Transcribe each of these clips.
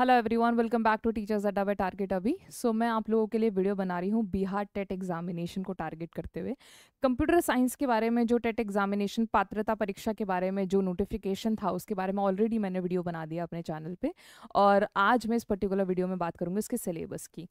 Hello everyone, welcome back to teachers Adda by target अभी। So मैं आप लोगों के लिए वीडियो बना रही हूँ बिहार टेट एग्जामिनेशन को टारगेट करते हुए। कंप्यूटर साइंस के बारे में जो टेट एग्जामिनेशन पात्रता परीक्षा के बारे में जो नोटिफिकेशन था उसके बारे में ऑलरेडी मैंने वीडियो बना दिया अपने चैनल पे, और आज मैं इस पर्टिकुलर वीडियो में बात करूँगी उसके सिलेबस की।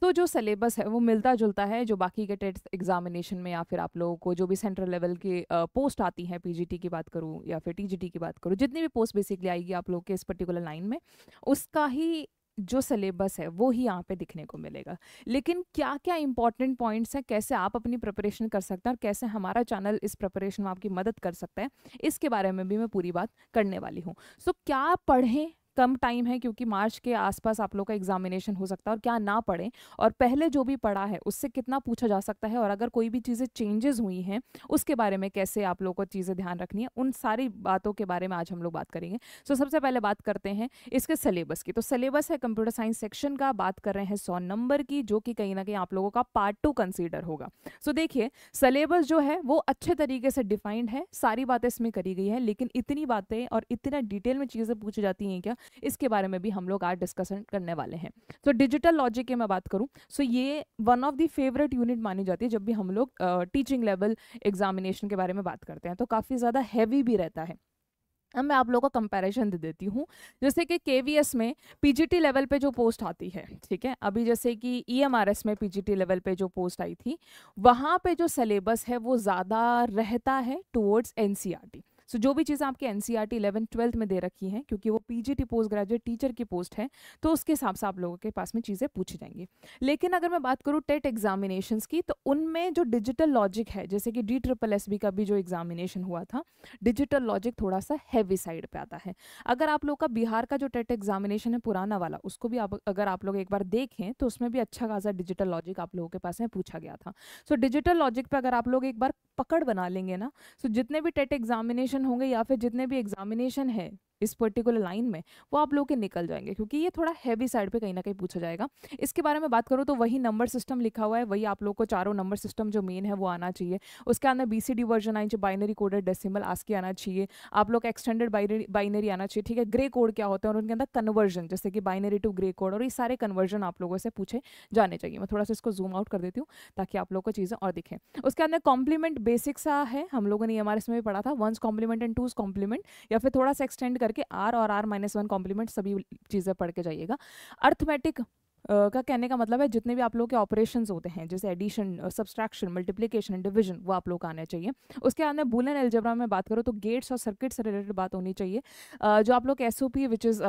तो जो सिलेबस है वो मिलता जुलता है जो बाकी के टेट एग्जामिनेशन में, या फिर आप लोगों को जो भी सेंट्रल लेवल की पोस्ट आती है, पीजीटी की बात करूँ या फिर टीजीटी की बात करूँ, जितनी भी पोस्ट बेसिकली आएगी आप लोगों के इस पर्टिकुलर लाइन में, उसका ही जो सिलेबस है वो ही यहाँ पे दिखने को मिलेगा। लेकिन क्या क्या इंपॉर्टेंट पॉइंट्स हैं, कैसे आप अपनी प्रिपरेशन कर सकते हैं और कैसे हमारा चैनल इस प्रिपरेशन में आपकी मदद कर सकता है, इसके बारे में भी मैं पूरी बात करने वाली हूँ। सो क्या पढ़ें, कम टाइम है क्योंकि मार्च के आसपास आप लोग का एग्जामिनेशन हो सकता है, और क्या ना पढ़ें, और पहले जो भी पढ़ा है उससे कितना पूछा जा सकता है, और अगर कोई भी चीज़ें चेंजेस हुई हैं उसके बारे में कैसे आप लोगों को चीज़ें ध्यान रखनी है, उन सारी बातों के बारे में आज हम लोग बात करेंगे। सो सबसे पहले बात करते हैं इसके सिलेबस की। तो सिलेबस है कंप्यूटर साइंस सेक्शन का, बात कर रहे हैं 100 नंबर की, जो कि कहीं ना कहीं आप लोगों का पार्ट 2 कंसीडर होगा। सो देखिए, सिलेबस जो है वो अच्छे तरीके से डिफाइंड है, सारी बातें इसमें करी गई है, लेकिन इतनी बातें और इतना डिटेल में चीज़ें पूछी जाती हैं क्या, इसके बारे में भी हम लोग आज डिस्कशन करने वाले हैं। तो डिजिटल लॉजिक की मैं बात करूं, सो ये one of the favourite unit मानी जाती है जब भी हम लोग टीचिंग लेवल एग्जामिनेशन के बारे में बात करते हैं, तो काफ़ी ज़्यादा हैवी भी रहता है। अब मैं आप लोगों को कंपैरिजन दे देती हूँ, जैसे कि केवीएस में पीजीटी लेवल पे जो पोस्ट आती है, ठीक है, अभी जैसे कि ईएमआरएस में पीजीटी लेवल पे जो पोस्ट आई थी, वहाँ पे जो सिलेबस है वो ज़्यादा रहता है टुवर्ड्स एनसीईआरटी। सो जो भी चीज़ें आपके एनसीईआरटी 11th 12th में दे रखी हैं, क्योंकि वो पीजीटी पोस्ट ग्रेजुएट टीचर की पोस्ट है, तो उसके हिसाब से आप लोगों के पास में चीज़ें पूछी जाएंगी। लेकिन अगर मैं बात करूँ टेट एग्जामिनेशंस की, तो उनमें जो डिजिटल लॉजिक है, जैसे कि DSSB का भी जो एग्जामिनेशन हुआ था, डिजिटल लॉजिक थोड़ा सा हैवी साइड पर आता है। अगर आप लोग का बिहार का जो टेट एग्जामिनेशन है पुराना वाला, उसको भी अगर आप लोग एक बार देखें तो उसमें भी अच्छा खासा डिजिटल लॉजिक आप लोगों के पास में पूछा गया था। सो डिजिटल लॉजिक पर अगर आप लोग एक बार पकड़ बना लेंगे ना, सो जितने भी टेट एग्जामिनेशन होंगे या फिर जितने भी एग्जामिनेशन है इस पर्टिकुलर लाइन में, वो आप लोगों के निकल जाएंगे, क्योंकि ये थोड़ा हैवी साइड पे कहीं ना कहीं पूछा जाएगा। इसके बारे में बात करूँ तो वही नंबर सिस्टम लिखा हुआ है, वही आप लोगों को चारों नंबर सिस्टम जो मेन है वो आना चाहिए। उसके अंदर BCD वर्जन आना चाहिए, बाइनरी कोडेड डेसिमल आस्की आना चाहिए, आप लोग एक्सटेंडेड बाइनरी आना चाहिए, ठीक है। ग्रे कोड क्या होते हैं और उनके अंदर कन्वर्जन, जैसे कि बाइनरी टू ग्रे कोड, और ये सारे कन्वर्जन आप लोगों से पूछे जाने चाहिए। मैं थोड़ा सा इसको जूम आउट कर देती हूँ ताकि आप लोग को चीज़ें और दिखें। उसके अंदर कॉम्प्लीमेंट बेसिक सा है, हम लोगों ने EMRS में भी पढ़ा था, 1's complement and 2's complement, या फिर थोड़ा सा एक्सटेंड करके R और R-1 कॉम्प्लीमेंट, सभी चीज़ें पढ़ के जाइएगा। अर्थमेटिक का कहने का मतलब है जितने भी आप लोग के ऑपरेशंस होते हैं, जैसे एडिशन, सब्सट्रैक्शन, मल्टीप्लिकेशन, डिवीजन, वो आप लोग आने चाहिए। उसके अंदर बूलियन अलजेब्रा में बात करो तो गेट्स और सर्किट से रिलेटेड बात होनी चाहिए। जो आप लोग SOP which is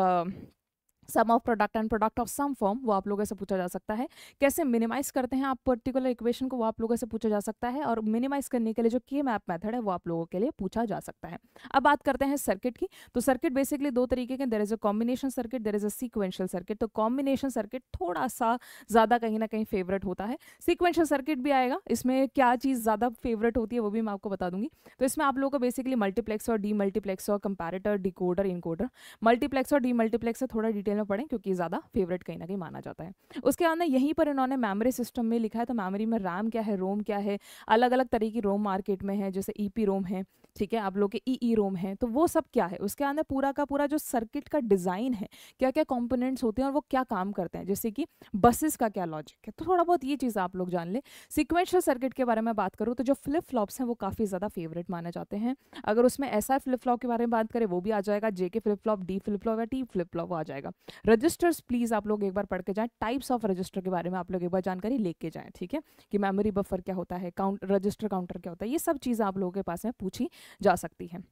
sum of product and product of sum form, वो आप लोगों से पूछा जा सकता है। कैसे मिनिमाइज करते हैं आप पर्टिकुलर इक्वेशन को, वो आप लोगों से पूछा जा सकता है, और मिनिमाइज करने के लिए जो के मैप मेथड है वो आप लोगों के लिए पूछा जा सकता है। अब बात करते हैं सर्किट की, तो सर्किट बेसिकली दो तरीके के, there is a combination circuit, there is a sequential circuit. तो कॉम्बिनेशन सर्किट थोड़ा सा ज़्यादा कहीं ना कहीं फेवरेट होता है, सीक्वेंशियल सर्किट भी आएगा। इसमें क्या चीज़ ज़्यादा फेवरेट होती है वो भी मैं आपको बता दूंगी। तो इसमें आप लोगों को basically multiplexer, demultiplexer, comparator, decoder, encoder, multiplexer, demultiplexer थोड़ा डिटेल पढ़ें क्योंकि ज़्यादा फेवरेट कहीं ना कहीं माना जाता है। उसके अंदर यहीं पर इन्होंने मेमोरी सिस्टम में लिखा है, तो मेमोरी में RAM क्या है, रोम क्या है, अलग अलग तरह की रोम मार्केट में है, जैसे EP ROM है, ठीक है, आप लोग के EE ROM है, तो वो सब क्या है। उसके अंदर पूरा का पूरा जो सर्किट का डिज़ाइन है, क्या क्या कॉम्पोनेंट्स होते हैं और वो क्या काम करते हैं, जैसे कि बसेस का क्या लॉजिक है, तो थोड़ा बहुत ये चीज़ आप लोग जान लें। सिक्वेंशियल सर्किट के बारे में बात करूँ तो जो फ्लिप फ्लॉप्स हैं वो काफ़ी ज़्यादा फेवरेट माने जाते हैं। अगर उसमें SI फ्लिप फ्लॉप के बारे में बात करें वो भी आ जाएगा, JK flip flop, D flip flop या T फ्लिप फ्लॉप आ जाएगा। रजिस्टर्स प्लीज आप लोग एक बार पढ़ के जाएं, टाइप्स ऑफ रजिस्टर के बारे में आप लोग एक बार जानकारी लेके जाएं, ठीक है, कि मेमोरी बफर क्या होता है, रजिस्टर काउंटर क्या होता है, ये सब चीज़ें आप लोगों के पास में पूछी जा सकती हैं।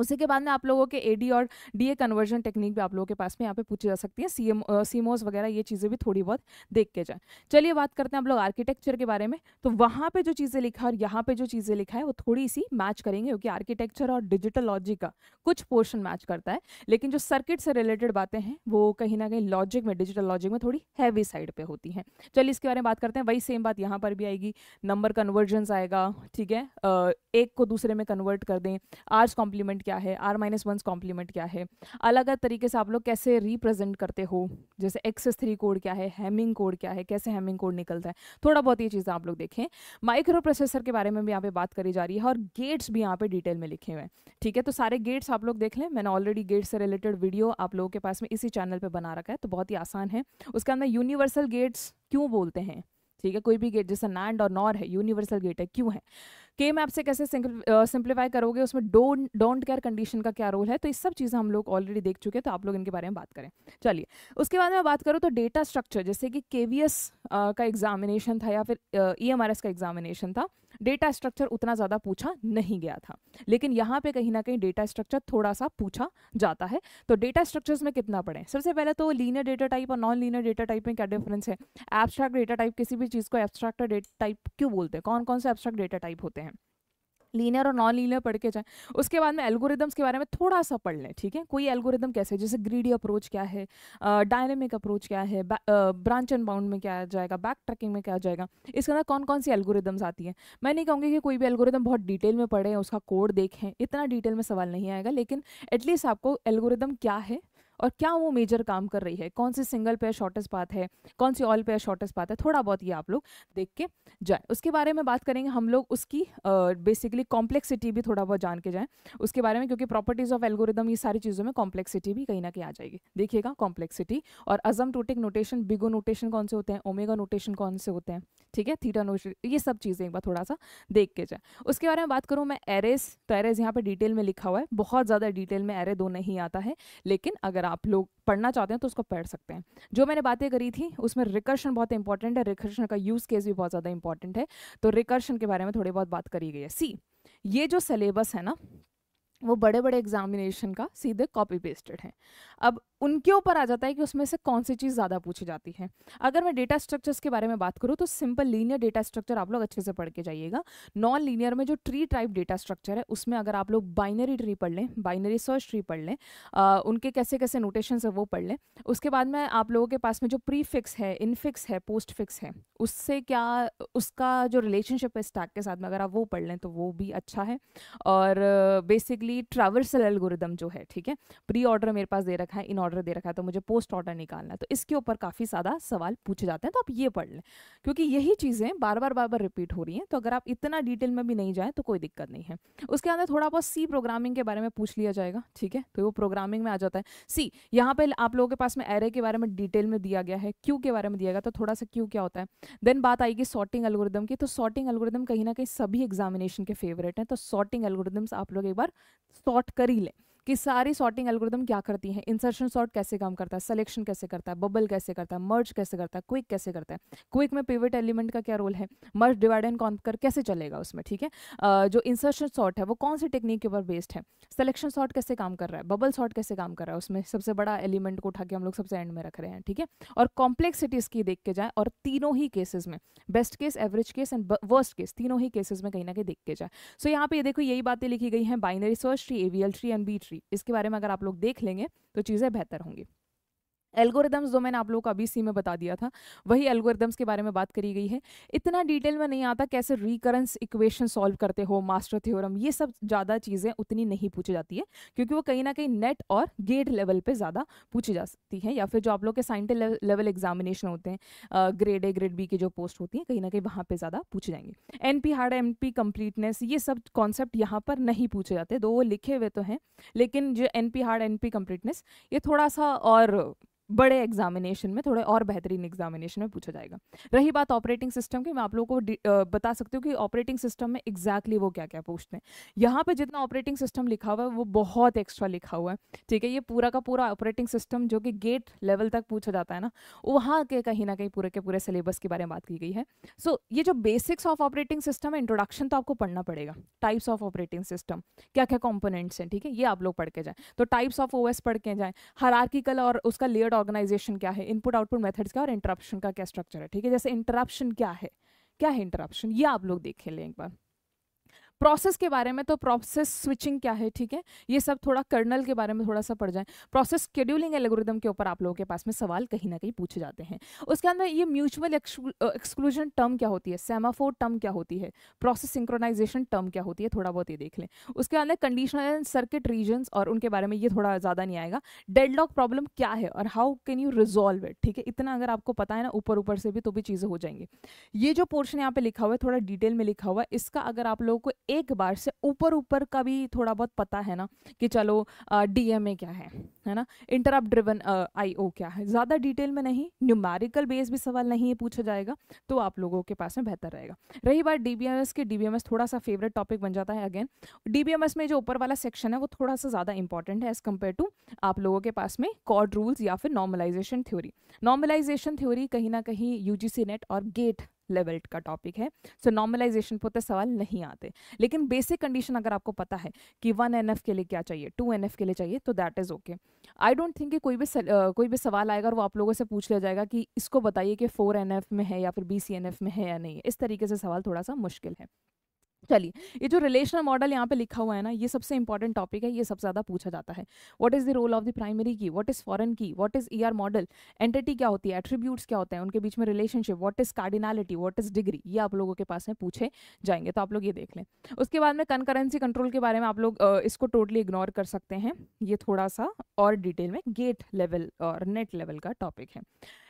उसी के बाद में आप लोगों के AD और DA कन्वर्जन टेक्निक भी आप लोगों के पास में यहाँ पे पूछी जा सकती है। CMOS वगैरह ये चीज़ें भी थोड़ी बहुत देख के जाए। चलिए बात करते हैं आप लोग आर्किटेक्चर के बारे में, तो वहाँ पे जो चीज़ें लिखा है और यहाँ पे जो चीज़ें लिखा है वो थोड़ी सी मैच करेंगे, क्योंकि आर्किटेक्चर और डिजिटल लॉजिक का कुछ पोर्शन मैच करता है, लेकिन जो सर्किट से रिलेटेड बातें हैं वो कहीं ना कहीं लॉजिक में, डिजिटल लॉजिक में थोड़ी हैवी साइड पर होती हैं। चलिए इसके बारे में बात करते हैं, वही सेम बात यहाँ पर भी आएगी, नंबर कन्वर्जन्स आएगा, ठीक है, एक को दूसरे में कन्वर्ट कर दें, आर्स कॉम्प्लीमेंट क्या है, R-1's कॉम्प्लीमेंट क्या है, अलग अलग तरीके से आप लोग कैसे रिप्रेजेंट करते हो, जैसे XS3 कोड क्या है, हैमिंग कोड क्या है, कैसे हैमिंग कोड निकलता है, थोड़ा बहुत ये चीज़ें आप लोग देखें। माइक्रो प्रोसेसर के बारे में भी यहाँ पे बात करी जा रही है और गेट्स भी यहाँ पे डिटेल में लिखे हुए हैं, ठीक है। तो सारे गेट्स आप लोग देख लें, मैंने ऑलरेडी गेट्स से रिलेटेड वीडियो आप लोगों के पास में इसी चैनल पर बना रखा है, तो बहुत ही आसान है। उसके अंदर यूनिवर्सल गेट्स क्यों बोलते हैं, ठीक है, कोई भी गेट जैसे नैंड और नॉर है, यूनिवर्सल गेट है, क्यों है, के मैप से कैसे सिंप्लीफाई करोगे, उसमें डोंट केयर कंडीशन का क्या रोल है, तो इस सब चीज़ें हम लोग ऑलरेडी देख चुके हैं, तो आप लोग इनके बारे में बात करें। चलिए उसके बाद मैं बात करूँ तो डेटा स्ट्रक्चर, जैसे कि KVS का एग्जामिनेशन था या फिर EMRS का एग्जामिनेशन था, डेटा स्ट्रक्चर उतना ज़्यादा पूछा नहीं गया था, लेकिन यहाँ पे कहीं ना कहीं डेटा स्ट्रक्चर थोड़ा सा पूछा जाता है। तो डेटा स्ट्रक्चर्स में कितना पढ़ें, सबसे पहले तो लीनियर डेटा टाइप और नॉन लीनियर डेटा टाइप में क्या डिफरेंस है, एब्स्ट्रैक्ट डेटा टाइप, किसी भी चीज़ को एब्स्ट्रैक्ट डेटा टाइप क्यों बोलते हैं, कौन कौन से एब्स्ट्रैक्ट डेटा टाइप होते हैं, लीनियर और नॉन लीनियर पढ़ के जाएं। उसके बाद में एल्गोरिदम्स के बारे में थोड़ा सा पढ़ लें, ठीक है, कोई एल्गोरिदम कैसे, जैसे ग्रीडी अप्रोच क्या है, डायनेमिक अप्रोच क्या है, ब्रांच एंड बाउंड में क्या आ जाएगा, बैक ट्रैकिंग में क्या आ जाएगा, इसके अंदर कौन कौन सी एल्गोरिदम्स आती हैं। मैं नहीं कहूँगी कि कोई भी एल्गोरिदम बहुत डिटेल में पढ़ें, उसका कोड देखें, इतना डिटेल में सवाल नहीं आएगा, लेकिन एटलीस्ट आपको एल्गोरिदम क्या है और क्या वो मेजर काम कर रही है, कौन सी सिंगल पेयर शॉर्टेस्ट पाथ है, कौन सी ऑल पेयर शॉर्टेस्ट पाथ है, थोड़ा बहुत ये आप लोग देख के जाएं। उसके बारे में बात करेंगे हम लोग, उसकी बेसिकली कॉम्प्लेक्सिटी भी थोड़ा बहुत जान के जाएं उसके बारे में, क्योंकि प्रॉपर्टीज़ ऑफ एल्गोरिदम, ये सारी चीज़ों में कॉम्प्लेक्सिटी भी कहीं ना कहीं आ जाएगी, देखिएगा कॉम्प्लेक्सिटी। और अजम्प्टोटिक नोटेशन, बिगो नोटेशन कौन से होते हैं, ओमेगा नोटेशन कौन से होते हैं, ठीक है, थीटा नोटेशन, ये सब चीज़ें एक बार थोड़ा सा देख के जाएँ। उसके बारे में बात करूँ मैं एरेज, तो एरेज यहाँ पर डिटेल में लिखा हुआ है, बहुत ज़्यादा डिटेल में एरे दो नहीं आता है, लेकिन अगर आप लोग पढ़ना चाहते हैं तो उसको पढ़ सकते हैं। जो मैंने बातें करी थी उसमें रिकर्शन बहुत इंपॉर्टेंट है, रिकर्शन का यूज केस भी बहुत ज़्यादा इंपॉर्टेंट है, तो रिकर्शन के बारे में थोड़ी बहुत बात करी गई है। ये जो सिलेबस है ना, वो बड़े बड़े एग्जामिनेशन का सीधे कॉपी पेस्टेड है। अब उनके ऊपर आ जाता है कि उसमें से कौन सी चीज़ ज़्यादा पूछी जाती है। अगर मैं डेटा स्ट्रक्चर्स के बारे में बात करूँ तो सिंपल लीनियर डेटा स्ट्रक्चर आप लोग अच्छे से पढ़ के जाइएगा। नॉन लीनियर में जो ट्री टाइप डेटा स्ट्रक्चर है उसमें अगर आप लोग बाइनरी ट्री पढ़ लें, बाइनरी सर्च ट्री पढ़ लें, उनके कैसे कैसे नोटेशंस है वो पढ़ लें। उसके बाद में आप लोगों के पास में जो प्रीफिक्स है, इनफिक्स है, पोस्टफिक्स है, उससे क्या उसका जो रिलेशनशिप है स्टैक के साथ में, अगर आप वो पढ़ लें तो वो भी अच्छा है। और बेसिकली ट्रैवर्सल एल्गोरिदम जो है, ठीक है, प्री ऑर्डर मेरे पास दे रखा है, इन ऑर्डर दे रखा है, तो मुझे पोस्ट ऑर्डर निकालना है, तो इसके ऊपर काफ़ी ज़्यादा सवाल पूछे जाते हैं, तो आप ये पढ़ लें, क्योंकि यही चीज़ें बार बार रिपीट हो रही हैं, तो अगर आप इतना डिटेल में भी नहीं जाएँ तो कोई दिक्कत नहीं है। उसके अंदर थोड़ा बहुत सी प्रोग्रामिंग के बारे में पूछ लिया जाएगा, ठीक है, तो वो प्रोग्रामिंग में आ जाता है। सी यहाँ पर आप लोगों के पास में एरे के बारे में डिटेल में दिया गया है, क्यू के बारे में दिया गया, तो थोड़ा सा क्यू क्या होता है। देन बात आएगी सॉर्टिंग एल्गोरिदम की, तो सॉर्टिंग एल्गोरिदम कहीं ना कहीं सभी एग्जामिनेशन के फेवरेट हैं, तो सॉर्टिंग एल्गोरिदम्स आप लोग एक बार सॉर्ट कर ही लें कि सारी सॉर्टिंग एल्गोरिदम क्या करती हैं, इंसर्शन सॉर्ट कैसे काम करता है, सिलेक्शन कैसे करता है, बबल कैसे करता है, मर्ज कैसे करता है, क्विक कैसे करता है, क्विक में पिवट एलिमेंट का क्या रोल है, मर्ज डिवाइड एंड कॉन्कर कैसे चलेगा उसमें, ठीक है। जो इंसर्शन सॉर्ट है वो कौन सी टेक्निक के ऊपर बेस्ड है, सिलेक्शन सॉर्ट कैसे काम कर रहा है, बबल सॉर्ट कैसे काम कर रहा है, उसमें सबसे बड़ा एलिमेंट को उठा के हम लोग सबसे एंड में रख रहे हैं, ठीक है। और कॉम्प्लेक्सिटीज़ की देख के जाए, और तीनों ही केसेज में best case, average case and worst case, तीनों ही केसेज में कहीं ना कहीं देख के जाए। सो यहाँ पे देखो यही बातें लिखी गई हैं, binary search tree, AVL tree and B tree, इसके बारे में अगर आप लोग देख लेंगे तो चीजें बेहतर होंगी। एल्गोरिदम्स जो मैंने आप लोगों को अभी सी में बता दिया था, वही एल्गोरिदम्स के बारे में बात करी गई है। इतना डिटेल में नहीं आता कैसे रिकरेंस इक्वेशन सॉल्व करते हो, मास्टर थ्योरम, ये सब ज़्यादा चीज़ें उतनी नहीं पूछी जाती है, क्योंकि वो कहीं ना कहीं नेट और गेट लेवल पे ज़्यादा पूछी जा सकती है, या फिर जो आप लोग के साइंटिफिक लेवल एग्जामिनेशन होते हैं, ग्रेड A ग्रेड B की जो पोस्ट होती हैं, कहीं ना कहीं वहाँ पर ज़्यादा पूछे जाएंगे। NP हार्ड, MP कम्प्लीटनेस, ये सब कॉन्सेप्ट यहाँ पर नहीं पूछे जाते, दो वो लिखे हुए तो हैं, लेकिन जो NP हार्ड NP कम्प्लीटनेस ये थोड़ा सा और बड़े एग्जामिनेशन में, थोड़े और बेहतरीन एग्जामिनेशन में पूछा जाएगा। रही बात ऑपरेटिंग सिस्टम की, मैं आप लोगों को बता सकती हूँ कि ऑपरेटिंग सिस्टम में एग्जैक्टली वो क्या क्या पूछते हैं। यहाँ पे जितना ऑपरेटिंग सिस्टम लिखा हुआ है वो बहुत एक्स्ट्रा लिखा हुआ है, ठीक है। ये पूरा का पूरा ऑपरेटिंग सिस्टम जो कि गेट लेवल तक पूछा जाता है ना, वहाँ कहीं ना कहीं पूरे के पूरे सिलेबस के बारे में बात की गई है। सो ये जो बेसिक्स ऑफ ऑपरेटिंग सिस्टम है, इंट्रोडक्शन तो आपको पढ़ना पड़ेगा, टाइप्स ऑफ ऑपरेटिंग सिस्टम, क्या क्या कॉम्पोनेंट्स हैं, ठीक है, ये आप लोग पढ़ के जाएँ। तो टाइप्स ऑफ OS पढ़ के जाएँ, हायरार्किकल और उसका लेयर्ड ऑर्गेनाइजेशन क्या है, इनपुट आउटपुट मेथड्स क्या और इंटरप्शन का क्या स्ट्रक्चर है, ठीक है। जैसे इंटरप्शन क्या है, इंटरप्शन ये आप लोग देख लें एक बार। प्रोसेस के बारे में, तो प्रोसेस स्विचिंग क्या है, ठीक है, ये सब थोड़ा कर्नल के बारे में थोड़ा सा पढ़ जाएं। प्रोसेस शेड्यूलिंग एल्गोरिदम के ऊपर आप लोगों के पास में सवाल कहीं ना कहीं पूछे जाते हैं। उसके अंदर ये म्यूचुअल एक्सक्लूजन टर्म क्या होती है, सेमाफोर टर्म क्या होती है, प्रोसेस सिंक्रोनाइजेशन टर्म क्या होती है, थोड़ा बहुत ये देख लें। उसके अंदर कंडीशनल एंड सर्किट रीजन्स और उनके बारे में ये थोड़ा ज़्यादा नहीं आएगा। डेडलॉक प्रॉब्लम क्या है और how can you resolve it, ठीक है, इतना अगर आपको पता है ना ऊपर ऊपर से भी तो भी चीज़ें हो जाएंगी। ये जो पोर्शन यहाँ पे लिखा हुआ है थोड़ा डिटेल में लिखा हुआ है, इसका अगर आप लोगों को एक बार से ऊपर ऊपर का भी थोड़ा बहुत पता है ना कि चलो डीएमए क्या है ना, इंटरप्ट ड्रिवन आईओ क्या है, ज़्यादा डिटेल में नहीं, न्यूमेरिकल बेस भी सवाल नहीं पूछा जाएगा तो आप लोगों के पास में बेहतर रहेगा। रही बात डीबीएमएस की, डीबीएमएस थोड़ा सा फेवरेट टॉपिक बन जाता है। अगेन डीबीएमएस में जो ऊपर वाला सेक्शन है वो थोड़ा सा ज़्यादा इंपॉर्टेंट है एज कम्पेयर टू आप लोगों के पास में कॉर्ड रूल्स या फिर नॉर्मलाइजेशन थ्योरी। नॉर्मलाइजेशन थ्योरी कहीं ना कहीं यूजीसी नेट और गेट लेवल का टॉपिक है, सो नॉर्मलाइजेशन पर तो सवाल नहीं आते, लेकिन बेसिक कंडीशन अगर आपको पता है कि 1NF के लिए क्या चाहिए, 2NF के लिए चाहिए, तो that is okay. I don't think कि कोई भी सवाल आएगा और वो आप लोगों से पूछ लिया जाएगा कि इसको बताइए कि 4NF में है या फिर BCNF में है या नहीं है। इस तरीके से सवाल थोड़ा सा मुश्किल है। चलिए, ये जो रिलेशनल मॉडल यहाँ पे लिखा हुआ है ना, ये सबसे इंपॉर्टेंट टॉपिक है, ये सबसे ज़्यादा पूछा जाता है। What is the role of the primary key, what is foreign key, what is ER model, entity क्या होती है, एट्रीब्यूट्स क्या होते हैं, उनके बीच में relationship, what is cardinality, what is degree, ये आप लोगों के पास में पूछे जाएंगे, तो आप लोग ये देख लें। उसके बाद में कंकरेंसी कंट्रोल के बारे में आप लोग इसको टोटली इग्नोर कर सकते हैं, ये थोड़ा सा और डिटेल में गेट लेवल और नेट लेवल का टॉपिक है।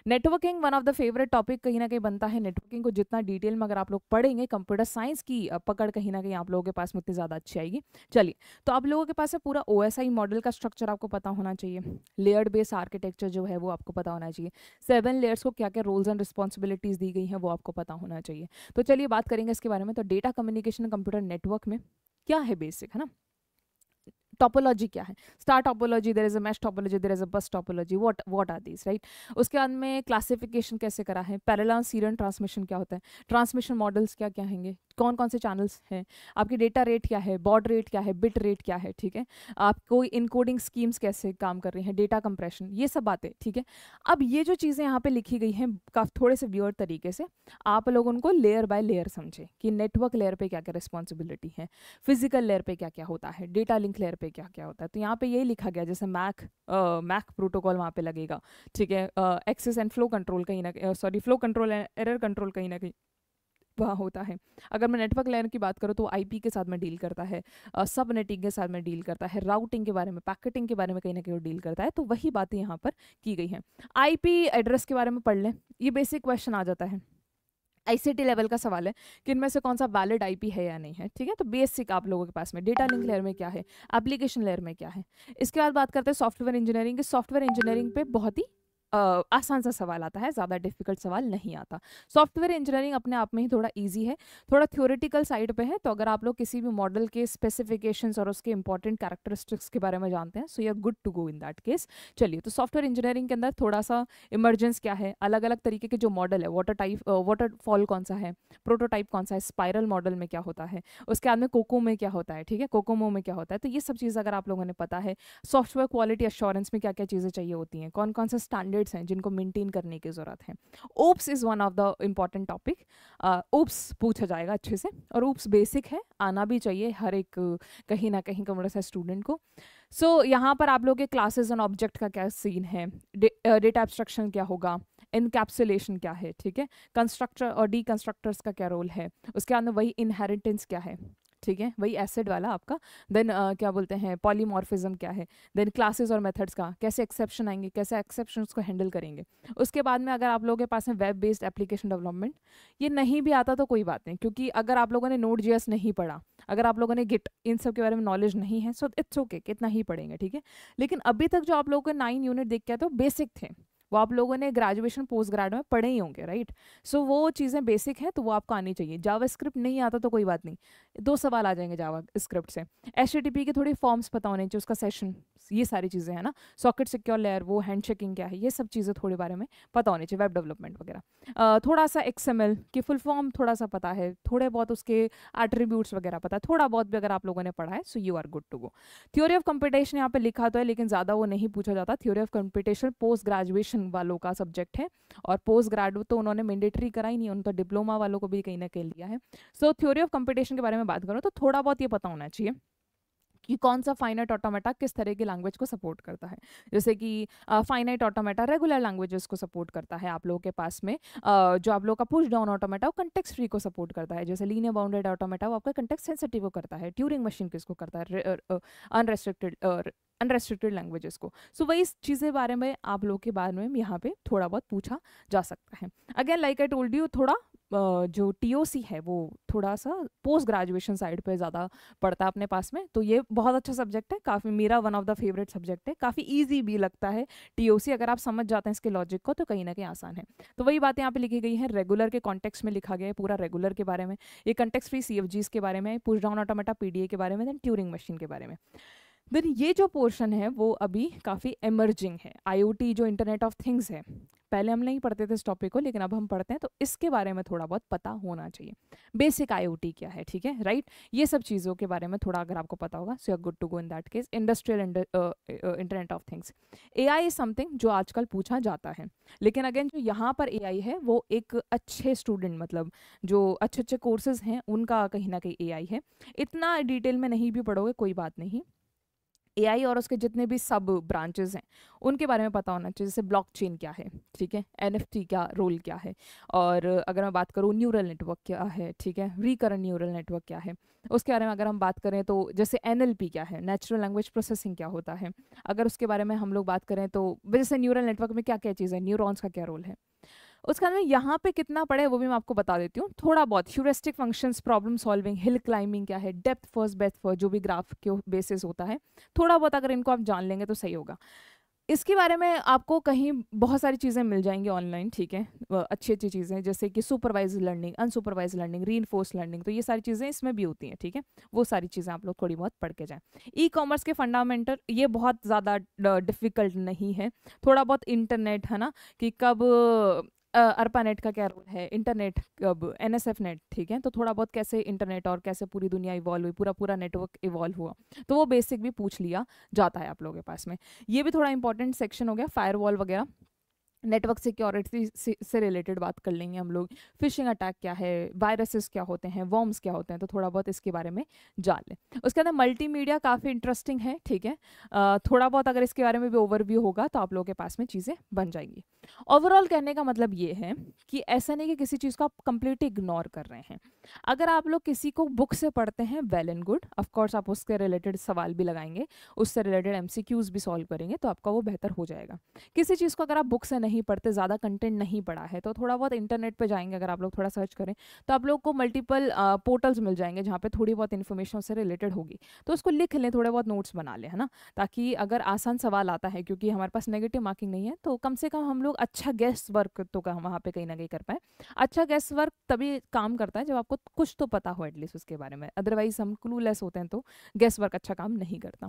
Networking one of the favourite topic कहीं ना कहीं बनता है। नेटवर्किंग को जितना डिटेल में अगर आप लोग पढ़ेंगे, कंप्यूटर साइंस की पकड़ कहीं ना कहीं आप लोगों के पास में उतनी ज़्यादा अच्छी आएगी। चलिए, तो आप लोगों के पास है पूरा OSI मॉडल का स्ट्रक्चर आपको पता होना चाहिए। लेयर्ड बेस आर्किटेक्चर जो है वो आपको पता होना चाहिए। 7 लेयर्स को क्या क्या रोल्स एंड रिस्पॉन्सिबिलिटीज़ दी गई हैं वो आपको पता होना चाहिए। तो चलिए बात करेंगे इसके बारे में। तो डेटा कम्युनिकेशन कंप्यूटर नेटवर्क में क्या है बेसिक, है ना। टॉपोलॉजी क्या है, star topology, there is a mesh topology, there is a bus topology, what are these, right. उसके बाद में क्लासिफिकेशन कैसे करा है, पैरेलल सीरियल ट्रांसमिशन क्या होता है, ट्रांसमिशन मॉडल्स क्या क्या हैंगे, कौन कौन से चैनल्स हैं, आपकी डेटा रेट क्या है, बॉड रेट क्या है, बिट रेट क्या है, ठीक है। आपको इनकोडिंग स्कीम्स कैसे काम कर रही हैं, डेटा कंप्रेशन, ये सब बातें, ठीक है। अब ये जो चीज़ें यहाँ पे लिखी गई हैं काफ़ी थोड़े से वियर्ड तरीके से, आप लोग उनको लेयर बाय लेयर समझें कि नेटवर्क लेयर पे क्या क्या रिस्पॉन्सिबिलिटी है, फिजिकल लेयर पे क्या क्या होता है, डेटा लिंक लेयर पे क्या क्या होता है। तो यहाँ पे यही लिखा गया, जैसे मैक प्रोटोकॉल वहाँ पे लगेगा, ठीक है। एक्सेस एंड फ्लो कंट्रोल कहीं ना, sorry, flow control and error control कहीं ना कहीं वहाँ होता है। अगर मैं नेटवर्क लेयर की बात करूँ तो आईपी के साथ में डील करता है, सब नेटिंग के साथ में डील करता है, राउटिंग के बारे में, पैकेटिंग के बारे में कहीं ना कहीं डील करता है। तो वही बातें यहाँ पर की गई हैं। आईपी एड्रेस के बारे में पढ़ लें, ये बेसिक क्वेश्चन आ जाता है। ICT लेवल का सवाल है कि इनमें से कौन सा वैलिड IP है या नहीं है, ठीक है। तो बेसिक आप लोगों के पास में डेटा लिंक लेयर में क्या है, एप्लीकेशन लेयर में क्या है। इसके बाद बात करते हैं सॉफ्टवेयर इंजीनियरिंग के। सॉफ्टवेयर इंजीनियरिंग पे बहुत ही आसान सा सवाल आता है, ज़्यादा डिफिकल्ट सवाल नहीं आता। सॉफ्टवेयर इंजीनियरिंग अपने आप में ही थोड़ा इजी है, थोड़ा थ्योरेटिकल साइड पे है। तो अगर आप लोग किसी भी मॉडल के स्पेसिफिकेशंस और उसके इंपॉर्टेंट कैरेक्टरिस्टिक्स के बारे में जानते हैं, so you are good to go in that case. चलिए, तो सॉफ्टवेयर इंजीनियरिंग के अंदर थोड़ा सा इमरजेंस क्या है, अलग अलग तरीके के जो मॉडल है, वाटरफॉल कौन सा है, प्रोटोटाइप कौन सा है, स्पायरल मॉडल में क्या होता है, उसके बाद में कोको में क्या होता है, ठीक है, कोकोमो में क्या होता है। तो ये सब चीज़ अगर आप लोगों ने पता है, सॉफ्टवेयर क्वालिटी एश्योरेंस में क्या क्या चीज़ें चाहिए होती हैं, कौन कौन से स्टैंडर्ड हैं जिनको मेंटेन करने की जरूरत है। Oops is one of the important topic, oops पूछा जाएगा अच्छे से, और ओप्स बेसिक है, आना भी चाहिए हर एक कहीं ना कहीं कंप्यूटर साइंस स्टूडेंट को। सो यहाँ पर आप लोग के क्लासेस एंड ऑब्जेक्ट का क्या सीन है, डेटा एब्स्ट्रक्शन क्या होगा, इनकैप्सुलेशन क्या है, ठीक है, कंस्ट्रक्टर और डी कंस्ट्रक्टर्स का क्या रोल है, उसके बाद वही इनहेरिटेंस क्या है, ठीक है, वही एसिड वाला आपका, देन क्या बोलते हैं, पॉलीमॉर्फिज्म क्या है, देन क्लासेस और मेथड्स का, कैसे एक्सेप्शन आएंगे, कैसे एक्सेप्शन को हैंडल करेंगे। उसके बाद में अगर आप लोगों के पास में वेब बेस्ड एप्लीकेशन डेवलपमेंट, ये नहीं भी आता तो कोई बात नहीं, क्योंकि अगर आप लोगों ने Node.js नहीं पढ़ा, अगर आप लोगों ने गिट, इन सब के बारे में नॉलेज नहीं है, सो इट्स ओके, कितना ही पढ़ेंगे, ठीक है। लेकिन अभी तक जो आप लोगों को 9 यूनिट देख के आए तो बेसिक थे, वो आप लोगों ने ग्रेजुएशन पोस्ट ग्रेड में पढ़े ही होंगे, राइट। सो वो चीज़ें बेसिक हैं तो वो आपको आनी चाहिए। जावास्क्रिप्ट नहीं आता तो कोई बात नहीं, 2 सवाल आ जाएंगे जावास्क्रिप्ट से। HTTP के थोड़े फॉर्म्स पता होने चाहिए, उसका सेशन, ये सारी चीज़ें हैं ना। सॉकेट सिक्योर लेयर, वो हैंड शेकिंग क्या है, ये सब चीज़ें थोड़े बारे में पता होने चाहिए। वेब डेवलपमेंट वगैरह, थोड़ा सा XML की फुल फॉर्म थोड़ा सा पता है, थोड़े बहुत उसके एट्रीब्यूट्स वगैरह पता है, थोड़ा बहुत भी अगर आप लोगों ने पढ़ा है so you are good to go. Theory of competition यहाँ पर लिखा तो है, लेकिन ज़्यादा वो नहीं पूछा जाता। Theory of competition post graduation nursing वालों का सब्जेक्ट है, और पोस्ट ग्रेजुएट तो उन्होंने मैंडेटरी कराई नहीं, उन्होंने तो डिप्लोमा वालों को भी कहीं ना कहीं लिया है। सो थ्योरी ऑफ कंपटीशन के बारे में बात करूँ तो थोड़ा बहुत ये पता होना चाहिए कि कौन सा फाइनाइट ऑटोमेटा किस तरह की लैंग्वेज को सपोर्ट करता है। जैसे कि फाइनाइट ऑटोमेटा रेगुलर लैंग्वेजेस को सपोर्ट करता है आप लोगों के पास में, जो आप लोगों का पुश डाउन ऑटोमेटा वो कंटेक्स्ट फ्री को सपोर्ट करता है, जैसे लीनियर बाउंडेड ऑटोमेटा वो आपका कंटेक्स्ट सेंसिटिव को करता है, ट्यूरिंग मशीन किसको करता है, अनरेस्ट्रिक्टेड लैंग्वेजेस को। सो वही चीज़ें बारे में आप लोगों के बारे में यहाँ पे थोड़ा बहुत पूछा जा सकता है। Again like I told you, थोड़ा जो TOC है वो थोड़ा सा पोस्ट ग्रेजुएशन साइड पे ज़्यादा पड़ता है अपने पास में, तो ये बहुत अच्छा सब्जेक्ट है, काफ़ी मेरा one of the favourite subject है, काफ़ी इजी भी लगता है TOC, अगर आप समझ जाते हैं इसके लॉजिक को तो कहीं ना कहीं आसान है। तो वही बातें यहाँ पे लिखी गई हैं, रेगुलर के कॉन्टेक्स्ट में लिखा गया है पूरा रेगुलर के बारे में, ये कंटेक्स्ट फ्री CFGs के बारे में, पुश डाउन ऑटोमेटा PDA के बारे में, दैन ट्यूरिंग मशीन के बारे में। देन ये जो पोर्शन है वो अभी काफ़ी एमर्जिंग है, IoT जो इंटरनेट ऑफ थिंग्स है, पहले हम नहीं पढ़ते थे इस टॉपिक को लेकिन अब हम पढ़ते हैं, तो इसके बारे में थोड़ा बहुत पता होना चाहिए, बेसिक IoT क्या है, ठीक है राइट, ये सब चीज़ों के बारे में थोड़ा अगर आपको पता होगा so you are good to go in that case. Industrial internet of things, AI is something जो आजकल पूछा जाता है, लेकिन अगेन जो यहाँ पर AI है वो एक अच्छे स्टूडेंट, मतलब जो अच्छे अच्छे कोर्सेज हैं उनका कहीं ना कहीं AI है। इतना डिटेल में नहीं भी पढ़ोगे कोई बात नहीं, AI और उसके जितने भी सब ब्रांचेस हैं उनके बारे में पता होना चाहिए, जैसे ब्लॉकचेन क्या है, ठीक है, NFT का रोल क्या है, और अगर मैं बात करूँ न्यूरल नेटवर्क क्या है, ठीक है, रिकरेंट न्यूरल नेटवर्क क्या है, उसके बारे में अगर हम बात करें तो जैसे NLP क्या है, नेचुरल लैंग्वेज प्रोसेसिंग क्या होता है, अगर उसके बारे में हम लोग बात करें तो जैसे न्यूरल नेटवर्क में क्या क्या चीज़ें, न्यूरॉन्स का क्या रोल है, उसके बाद में यहाँ पे कितना पड़े वो भी मैं आपको बता देती हूँ थोड़ा बहुत। Heuristic functions, problem solving, hill climbing क्या है, डेप्थ फर्स्ट बेथ फर्स्ट जो भी ग्राफ के बेसिस होता है, थोड़ा बहुत अगर इनको आप जान लेंगे तो सही होगा। इसके बारे में आपको कहीं बहुत सारी चीज़ें मिल जाएंगी ऑनलाइन, ठीक है, अच्छी अच्छी चीज़ें जैसे कि supervise learning, unsupervised learning, reinforce learning, तो ये सारी चीज़ें इसमें भी होती हैं, ठीक है, वो सारी चीज़ें आप लोग थोड़ी बहुत पढ़ के जाएँ। E-कॉमर्स के फंडामेंटल, ये बहुत ज़्यादा डिफ़िकल्ट नहीं है, थोड़ा बहुत इंटरनेट है ना, कि कब ARPANET का क्या रोल है, इंटरनेट कब, NSFNet, ठीक है, तो थोड़ा बहुत कैसे इंटरनेट और कैसे पूरी दुनिया इवॉल्व हुई, पूरा नेटवर्क इवॉल्व हुआ, तो वो बेसिक भी पूछ लिया जाता है आप लोगों के पास में। ये भी थोड़ा इंपॉर्टेंट सेक्शन हो गया, फायरवॉल वगैरह, नेटवर्क सिक्योरिटी से रिलेटेड बात कर लेंगे हम लोग, फिशिंग अटैक क्या है, वायरसेस क्या होते हैं, वॉर्म्स क्या होते हैं, तो थोड़ा बहुत इसके बारे में जान लें। उसके अंदर मल्टीमीडिया काफ़ी इंटरेस्टिंग है, ठीक है, थोड़ा बहुत अगर इसके बारे में भी ओवरव्यू होगा तो आप लोगों के पास में चीज़ें बन जाएंगी। ओवरऑल कहने का मतलब ये है कि ऐसा नहीं कि किसी चीज़ को आप कंप्लीट इग्नोर कर रहे हैं, अगर आप लोग किसी को बुक से पढ़ते हैं वेल एंड गुड, ऑफकोर्स आप उसके रिलेटेड सवाल भी लगाएंगे, उससे रिलेटेड MCQs भी सॉल्व करेंगे तो आपका वो बेहतर हो जाएगा। किसी चीज़ को अगर आप बुक से नहीं पढ़ते, ज़्यादा कंटेंट नहीं पढ़ा है, तो थोड़ा बहुत इंटरनेट पे जाएंगे, अगर आप लोग थोड़ा सर्च करें तो आप लोग को मल्टीपल पोर्टल्स मिल जाएंगे जहाँ पे थोड़ी बहुत इन्फॉर्मेशन से रिलेटेड होगी, तो उसको लिख लें, थोड़े बहुत नोट्स बना लें, है ना, ताकि अगर आसान सवाल आता है, क्योंकि हमारे पास नेगेटिव मार्किंग नहीं है, तो कम से कम हम लोग अच्छा गेस वर्क तो वहाँ पर कहीं ना कहीं कर पाए। अच्छा गेस वर्क तभी काम करता है जब आपको कुछ तो पता हो एटलीस्ट उसके बारे में, अदरवाइज हम क्लूलेस होते हैं तो गेस वर्क अच्छा काम नहीं करता।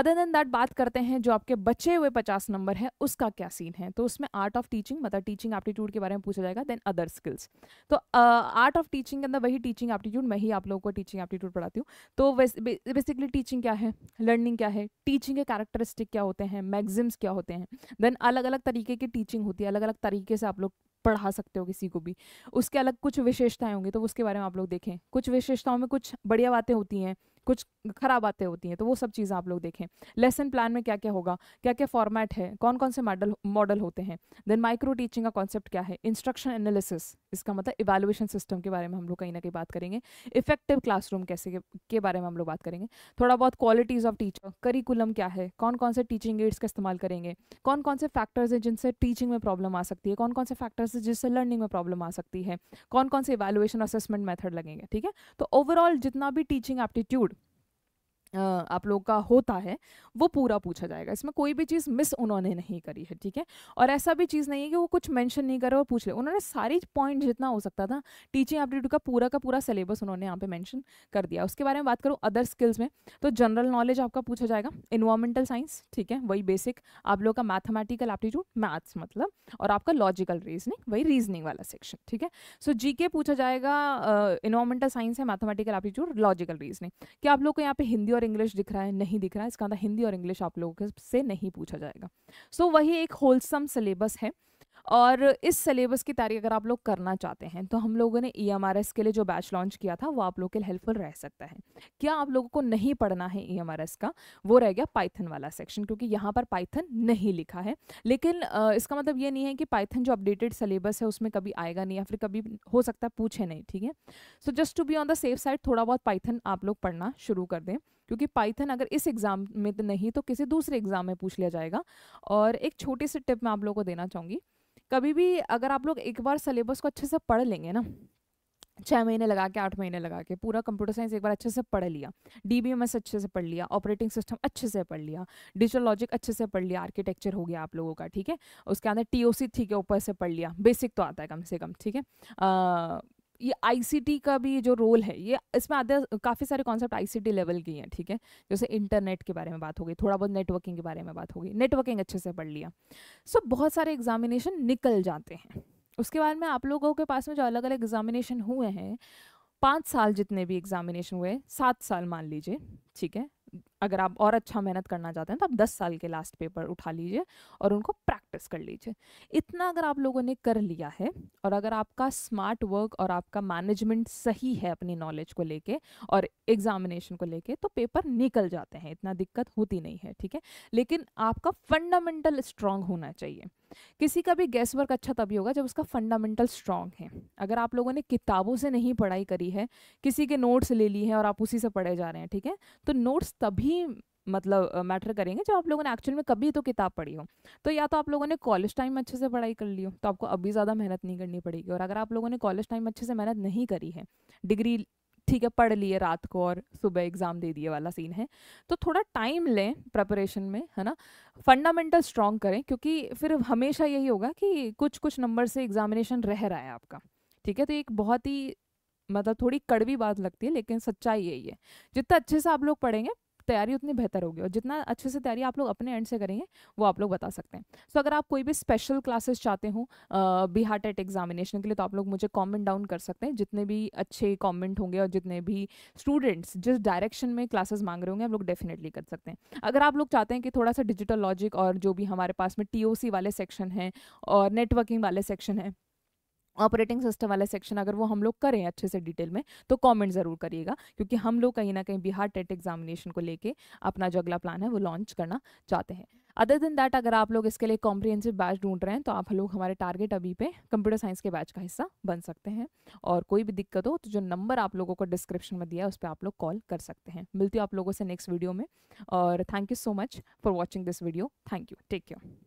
अदर देन दैट बात करते हैं जो आपके बचे हुए 50 नंबर है उसका क्या सीन है, तो उसमें आर्ट ऑफ टीचिंग, मतलब टीचिंग एप्टीट्यूड के बारे में पूछा जाएगा, देन अदर स्किल्स। तो आर्ट ऑफ टीचिंग के अंदर वही टीचिंग एप्टीट्यूड, मैं ही आप लोगों को टीचिंग एप्टीट्यूड पढ़ाती हूँ, तो बेसिकली टीचिंग क्या है, लर्निंग क्या है, टीचिंग के कैरेक्टरिस्टिक क्या होते हैं, मैग्जिम्स क्या होते हैं, देन अलग अलग तरीके की टीचिंग होती है, अलग अलग तरीके से आप लोग पढ़ा सकते हो किसी को भी, उसके अलग कुछ विशेषताएं होंगी तो उसके बारे में आप लोग देखें, कुछ विशेषताओं में कुछ बढ़िया बातें होती हैं, कुछ खराब बातें होती हैं, तो वो सब चीज़ें आप लोग देखें। लेसन प्लान में क्या क्या होगा, क्या क्या फॉर्मेट है, कौन कौन से मॉडल होते हैं, देन माइक्रो टीचिंग का कॉन्सेप्ट क्या है, इंस्ट्रक्शन एनालिसिस, इसका मतलब इवैल्यूएशन सिस्टम के बारे में हम लोग कहीं ना कहीं बात करेंगे, इफेक्टिव क्लासरूम कैसे के बारे में हम लोग बात करेंगे, थोड़ा बहुत क्वालिटीज़ ऑफ टीचर, करिकुलम क्या है, कौन कौन से टीचिंग एड्स का इस्तेमाल करेंगे, कौन कौन से फैक्टर्स हैं जिनसे टीचिंग में प्रॉब्लम आ सकती है, कौन कौन से फैक्टर्स हैं जिससे लर्निंग में प्रॉब्लम आ सकती है, कौन कौन से इवैल्यूएशन असेसमेंट मेथड लगेंगे, ठीक है। तो ओवरऑल जितना भी टीचिंग एप्टीट्यूड आप लोग का होता है वो पूरा पूछा जाएगा, इसमें कोई भी चीज़ मिस उन्होंने नहीं करी है, ठीक है, और ऐसा भी चीज़ नहीं है कि वो कुछ मेंशन नहीं करे और पूछ ले, उन्होंने सारी पॉइंट जितना हो सकता था टीचिंग एप्टीट्यूड का पूरा सिलेबस उन्होंने यहाँ पे मेंशन कर दिया। उसके बारे में बात करूँ अदर स्किल्स में, तो जनरल नॉलेज आपका पूछा जाएगा, इन्वायरमेंटल साइंस, ठीक है, वही बेसिक आप लोग का मैथमेटिकल एप्टीट्यूड, मैथ्स मतलब, और आपका लॉजिकल रीजनिंग, वही रीजनिंग वाला सेक्शन, ठीक है। सो GK पूछा जाएगा, इन्वायरमेंटल साइंस है, मैथमेटिकल एप्टीट्यूड, लॉजिकल रीजनिंग। क्या आप लोग को यहाँ पे हिंदी और इंग्लिश दिख रहा है, नहीं दिख रहा है, इसका अंदर हिंदी और इंग्लिश आप लोगों से नहीं पूछा जाएगा। सो वही एक होलसम सिलेबस है और इस सिलेबस की तैयारी अगर आप लोग करना चाहते हैं तो हम लोगों ने EMRS के लिए जो बैच लॉन्च किया था वो आप लोगों के लिए हेल्पफुल रह सकता है। क्या आप लोगों को नहीं पढ़ना है EMRS का, वो रह गया पाइथन वाला सेक्शन, क्योंकि यहाँ पर पाइथन नहीं लिखा है। लेकिन इसका मतलब ये नहीं है कि पाइथन जो अपडेटेड सिलेबस है उसमें कभी आएगा नहीं या फिर कभी हो सकता है पूछे नहीं, ठीक है। So just to be on the safe side थोड़ा बहुत पाइथन आप लोग पढ़ना शुरू कर दें, क्योंकि पाइथन अगर इस एग्ज़ाम में तो नहीं तो किसी दूसरे एग्ज़ाम में पूछ लिया जाएगा। और एक छोटी सी टिप मैं आप लोगों को देना चाहूँगी, कभी भी अगर आप लोग एक बार सिलेबस को अच्छे से पढ़ लेंगे ना, 6 महीने लगा के 8 महीने लगा के पूरा कंप्यूटर साइंस एक बार अच्छे से पढ़ लिया, DBMS अच्छे से पढ़ लिया, ऑपरेटिंग सिस्टम अच्छे से पढ़ लिया, डिजिटल लॉजिक अच्छे से पढ़ लिया, आर्किटेक्चर हो गया आप लोगों का, ठीक है। उसके अंदर TOC ठीक है ऊपर से पढ़ लिया, बेसिक तो आता है कम से कम, ठीक है। ये ICT का भी जो रोल है, ये इसमें आधे काफ़ी सारे कॉन्सेप्ट ICT लेवल के हैं, ठीक है। जैसे इंटरनेट के बारे में बात हो गई, थोड़ा बहुत नेटवर्किंग के बारे में बात हो गई, नेटवर्किंग अच्छे से पढ़ लिया। सो बहुत सारे एग्जामिनेशन निकल जाते हैं। उसके बाद में आप लोगों के पास में जो अलग अलग एग्जामिनेशन हुए हैं, 5 साल जितने भी एग्जामिनेशन हुए, 7 साल मान लीजिए, ठीक है। अगर आप और अच्छा मेहनत करना चाहते हैं तो आप 10 साल के लास्ट पेपर उठा लीजिए और उनको प्रैक्टिस कर लीजिए। इतना अगर आप लोगों ने कर लिया है और अगर आपका स्मार्ट वर्क और आपका मैनेजमेंट सही है अपनी नॉलेज को लेके और एग्जामिनेशन को लेके, तो पेपर निकल जाते हैं, इतना दिक्कत होती नहीं है, ठीक है। लेकिन आपका फंडामेंटल स्ट्रांग होना चाहिए। किसी का भी गैस वर्क अच्छा तभी होगा जब उसका फंडामेंटल स्ट्रांग है। अगर आप लोगों ने किताबों से नहीं पढ़ाई करी है, किसी के नोट्स ले ली है और आप उसी से पढ़े जा रहे हैं, ठीक है, तो नोट्स तभी मतलब मैटर करेंगे जब आप लोगों ने एक्चुअल में कभी तो किताब पढ़ी हो। तो या तो आप लोगों ने कॉलेज टाइम में अच्छे से पढ़ाई कर ली हो तो आपको अभी ज़्यादा मेहनत नहीं करनी पड़ेगी, और अगर आप लोगों ने कॉलेज टाइम में अच्छे से मेहनत नहीं करी है, डिग्री ठीक है पढ़ लिए रात को और सुबह एग्ज़ाम दे दिए वाला सीन है, तो थोड़ा टाइम लें प्रेपरेशन में, है ना। फंडामेंटल स्ट्रॉन्ग करें, क्योंकि फिर हमेशा यही होगा कि कुछ कुछ नंबर से एग्जामिनेशन रह रहा है आपका, ठीक है। तो एक बहुत ही मतलब थोड़ी कड़वी बात लगती है, लेकिन सच्चाई यही है। जितना अच्छे से आप लोग पढ़ेंगे तैयारी उतनी बेहतर होगी, और जितना अच्छे से तैयारी आप लोग अपने एंड से करेंगे वो आप लोग बता सकते हैं। सो अगर आप कोई भी स्पेशल क्लासेस चाहते हो बिहार टेट एग्जामिनेशन के लिए, तो आप लोग मुझे कमेंट डाउन कर सकते हैं। जितने भी अच्छे कमेंट होंगे और जितने भी स्टूडेंट्स जिस डायरेक्शन में क्लासेस मांग रहे होंगे, आप लोग डेफिनेटली कर सकते हैं। अगर आप लोग चाहते हैं कि थोड़ा सा डिजिटल लॉजिक और जो भी हमारे पास में TOC वाले सेक्शन हैं और नेटवर्किंग वाले सेक्शन हैं, ऑपरेटिंग सिस्टम वाला सेक्शन, अगर वो हम लोग करें अच्छे से डिटेल में, तो कमेंट ज़रूर करिएगा, क्योंकि हम लोग कहीं ना कहीं बिहार टेट एग्जामिनेशन को लेके अपना जो अगला प्लान है वो लॉन्च करना चाहते हैं। अदर देन दैट, अगर आप लोग इसके लिए कॉम्प्रिहेंसिव बैच ढूंढ रहे हैं तो आप लोग हमारे टारगेट अभी पे कंप्यूटर साइंस के बैच का हिस्सा बन सकते हैं। और कोई भी दिक्कत हो तो जो नंबर आप लोगों को डिस्क्रिप्शन में दिया है उस पर आप लोग कॉल कर सकते हैं। मिलती हूँ आप लोगों से नेक्स्ट वीडियो में, और thank you so much for watching this video. Thank you, take care.